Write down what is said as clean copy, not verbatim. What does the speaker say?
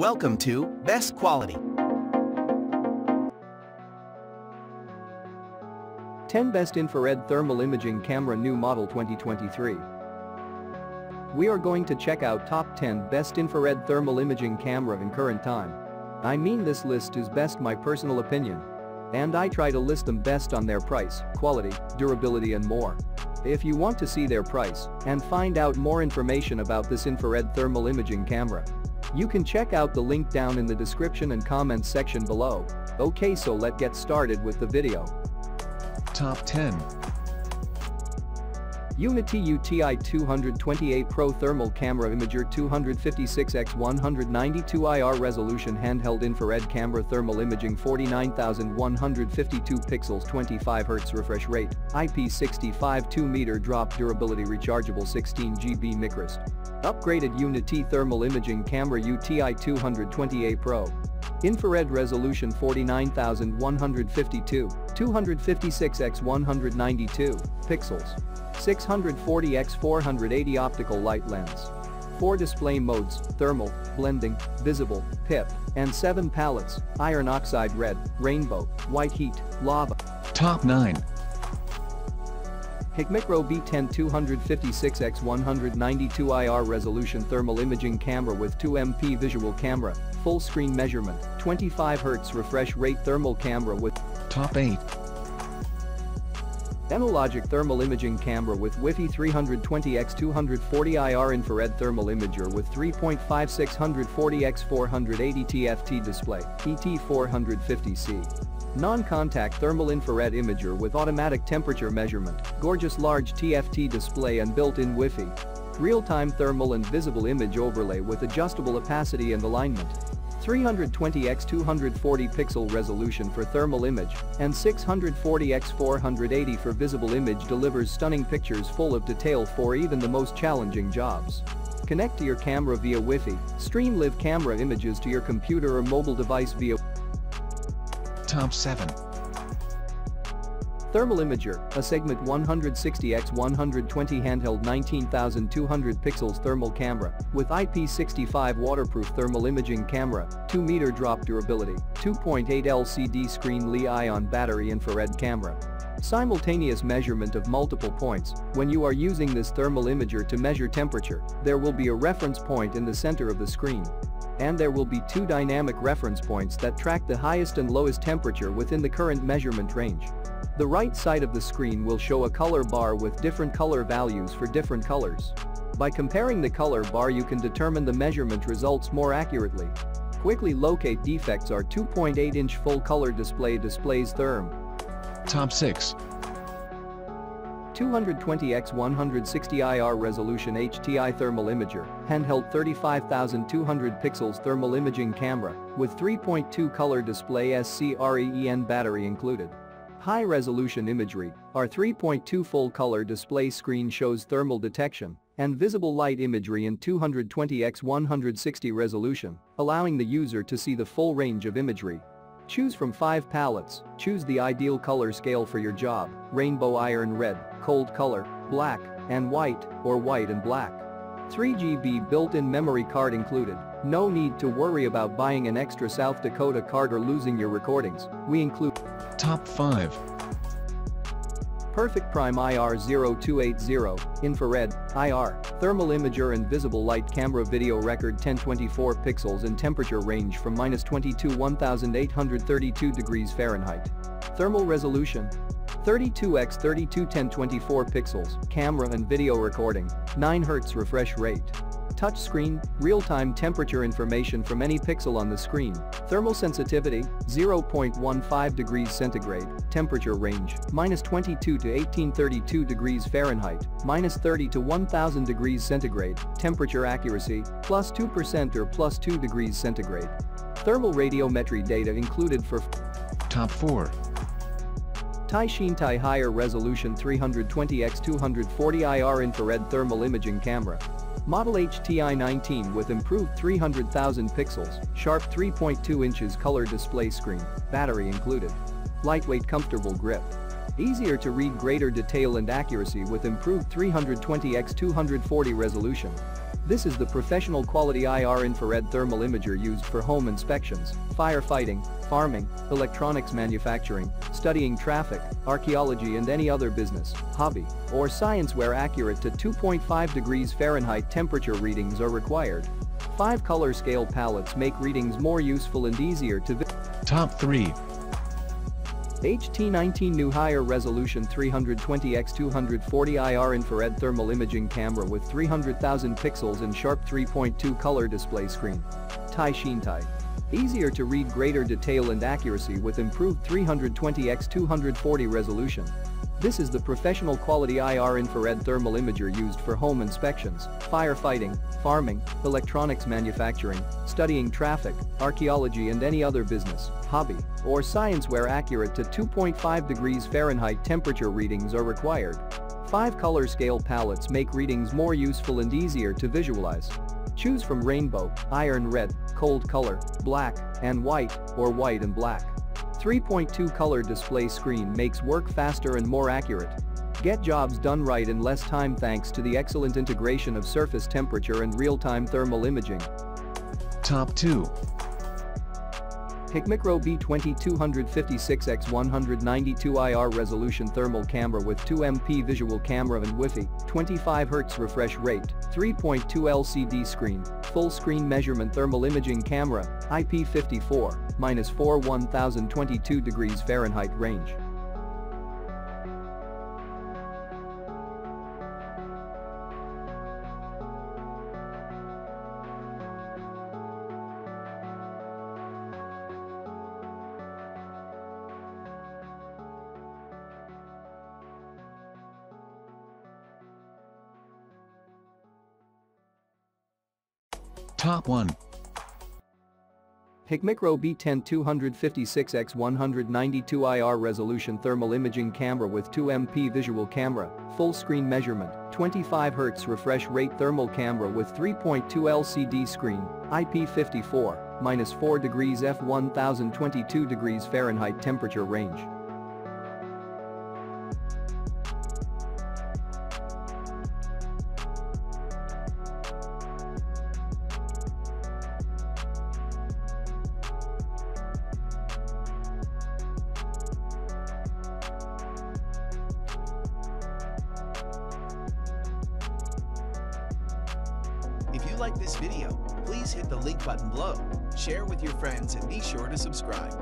Welcome to Best Quality. 10 Best Infrared Thermal Imaging Camera New Model 2023. We are going to check out top 10 best infrared thermal imaging camera in current time. I mean, this list is best my personal opinion. And I try to list them best on their price, quality, durability and more. If you want to see their price and find out more information about this infrared thermal imaging camera, you can check out the link down in the description and comments section below. Okay, so let's get started with the video. Top 10. UNI-T UTi 228 Pro Thermal Camera Imager 256x192 IR Resolution Handheld Infrared Camera Thermal Imaging 49,152 pixels 25Hz refresh rate, IP65 2-meter drop durability rechargeable 16GB micros. Upgraded UNI-T Thermal Imaging Camera UTi 228 Pro. Infrared Resolution 49,152, 256x192 pixels. 640x480 optical light lens. 4 display modes, thermal, blending, visible, PIP, and 7 palettes, iron oxide red, rainbow, white heat, lava. Top 9. Hikmicro B10 256x192 IR Resolution Thermal Imaging Camera with 2MP Visual Camera, Full Screen Measurement, 25Hz Refresh Rate Thermal Camera with. Top 8. ennoLogic Thermal Imaging Camera with Wi-Fi 320x240 IR Infrared Thermal Imager with 3.5640x480 TFT Display, ET450C. Non-contact Thermal Infrared Imager with Automatic Temperature Measurement, gorgeous large TFT Display and built-in Wi-Fi. Real-time Thermal and Visible Image Overlay with Adjustable Opacity and Alignment. 320x240 pixel resolution for thermal image and 640x480 for visible image delivers stunning pictures full of detail for even the most challenging jobs. Connect to your camera via Wi-Fi, stream live camera images to your computer or mobile device via. Top 7. Thermal Imager, a segment 160x120 handheld 19,200 pixels thermal camera, with IP65 waterproof thermal imaging camera, 2-meter drop durability, 2.8 LCD screen Li-ion battery infrared camera. Simultaneous measurement of multiple points. When you are using this thermal imager to measure temperature, there will be a reference point in the center of the screen. And there will be 2 dynamic reference points that track the highest and lowest temperature within the current measurement range. The right side of the screen will show a color bar with different color values for different colors. By comparing the color bar, you can determine the measurement results more accurately. Quickly locate defects are 2.8-inch full-color display displays therm. Top 6. 220x160 IR resolution HTI thermal imager, handheld 35,200 pixels thermal imaging camera, with 3.2 color display SCREEN battery included. High resolution imagery, our 3.2 full color display screen shows thermal detection and visible light imagery in 220x160 resolution, allowing the user to see the full range of imagery. Choose from 5 palettes, choose the ideal color scale for your job, rainbow iron red, cold color, black, and white, or white and black. 3GB built-in memory card included, no need to worry about buying an extra South Dakota card or losing your recordings, we include. Top 5. Perfect Prime IR0280, Infrared, IR, Thermal Imager and Visible Light Camera Video Record 1024 pixels and temperature range from -20 to 1832 degrees Fahrenheit. Thermal Resolution 32x32 1024 pixels, Camera and Video Recording, 9Hz Refresh Rate. Touch screen, real-time temperature information from any pixel on the screen, thermal sensitivity, 0.15 degrees centigrade, temperature range, -22 to 1832 degrees Fahrenheit, -30 to 1000 degrees centigrade, temperature accuracy, +2% or +2 degrees centigrade. Thermal radiometry data included for. Top 4. Hti-Xintai Higher Resolution 320x240 IR Infrared Thermal Imaging Camera. Model HTI19 with improved 300,000 pixels, sharp 3.2 inches color display screen, battery included. Lightweight comfortable grip. Easier to read greater detail and accuracy with improved 320x240 resolution. This is the professional quality IR infrared thermal imager used for home inspections, firefighting, farming, electronics manufacturing, studying traffic, archaeology and any other business, hobby, or science where accurate to 2.5 degrees Fahrenheit temperature readings are required. 5 color scale palettes make readings more useful and easier to visualize. Top 3. HT19 new higher resolution 320x240 IR infrared thermal imaging camera with 300,000 pixels and sharp 3.2 color display screen. Hti-Xintai. Easier to read, greater detail and accuracy with improved 320x240 resolution. This is the professional quality IR infrared thermal imager used for home inspections, firefighting, farming, electronics manufacturing, studying traffic, archaeology and any other business, hobby, or science where accurate to 2.5 degrees Fahrenheit temperature readings are required. 5 color scale palettes make readings more useful and easier to visualize. Choose from rainbow, iron red, cold color, black, and white, or white and black. 3.2 color display screen makes work faster and more accurate. Get jobs done right in less time thanks to the excellent integration of surface temperature and real-time thermal imaging. Top 2. Hikmicro B10 256x192 IR resolution thermal camera with 2MP visual camera and Wi-Fi, 25Hz refresh rate, 3.2 LCD screen, full screen measurement thermal imaging camera, IP54, -4 1022 degrees Fahrenheit range. Top 1. Hikmicro B10 256x192 IR resolution thermal imaging camera with 2MP visual camera, full screen measurement, 25Hz refresh rate thermal camera with 3.2 LCD screen, IP54, -4 degrees F 1022 degrees Fahrenheit temperature range. If you like this video, please hit the like button below, share with your friends and be sure to subscribe.